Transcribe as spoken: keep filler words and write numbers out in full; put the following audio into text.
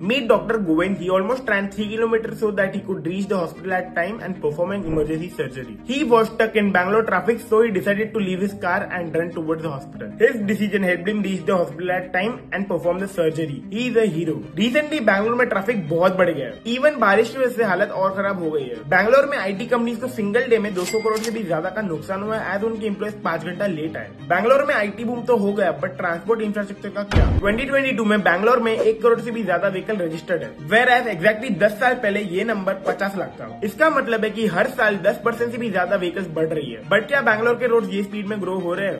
made Doctor Govind. He almost ran three kilometers so that he could reach the hospital at time and perform an emergency surgery. He was stuck in Bangalore traffic, so he decided to leave his car and run towards the hospital. His decision helped him reach the hospital at time and perform the surgery. He is a hero. Recently Bangalore में traffic बहुत बढ़ गया है. Even बारिश की वजह से हालत और खराब हो गई है. Bangalore में आई टी कंपनीज को सिंगल डे में दो सौ करोड़ से भी ज्यादा का नुकसान हुआ है एज उनके एम्प्लॉयज पाँच घंटा लेट आए. बैंगलोर में आई टी बूम तो हो गया बट ट्रांसपोर्ट इंफ्रास्ट्रक्चर का क्या. ट्वेंटी ट्वेंटी टू में बैंगलोर में एक करोड़ से भी ज्यादा व्हीकल रजिस्टर्ड है. वेयर एज एक्जैक्टली दस साल पहले ये नंबर पचास लाख था. इसका मतलब है कि हर साल दस परसेंट से भी ज्यादा व्हीकल्स बढ़ रही है. बट क्या बैंगलोर के रोड ये स्पीड में ग्रो हो रहे हैं?